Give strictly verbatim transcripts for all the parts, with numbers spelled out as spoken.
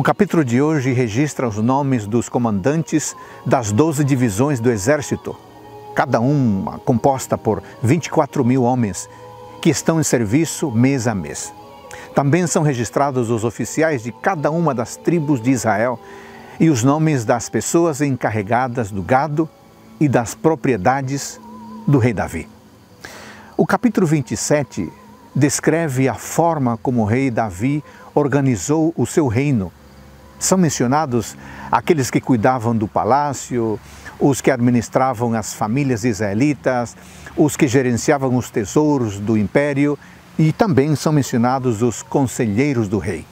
O capítulo de hoje registra os nomes dos comandantes das doze divisões do exército, cada uma composta por vinte e quatro mil homens que estão em serviço mês a mês. Também são registrados os oficiais de cada uma das tribos de Israel e os nomes das pessoas encarregadas do gado e das propriedades do rei Davi. O capítulo vinte e sete descreve a forma como o rei Davi organizou o seu reino. São mencionados aqueles que cuidavam do palácio, os que administravam as famílias israelitas, os que gerenciavam os tesouros do império, e também são mencionados os conselheiros do rei.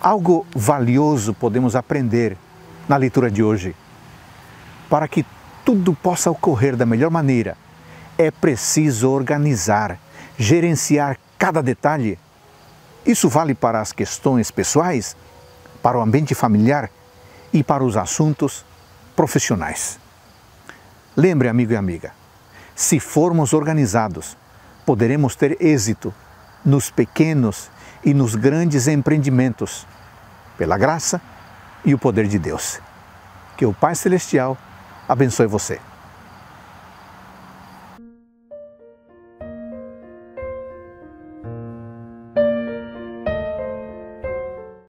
Algo valioso podemos aprender na leitura de hoje. Para que tudo possa ocorrer da melhor maneira, é preciso organizar, gerenciar cada detalhe. Isso vale para as questões pessoais, para o ambiente familiar e para os assuntos profissionais. Lembre, amigo e amiga, se formos organizados, poderemos ter êxito nos pequenos e nos grandes empreendimentos, pela graça e o poder de Deus. Que o Pai Celestial abençoe você.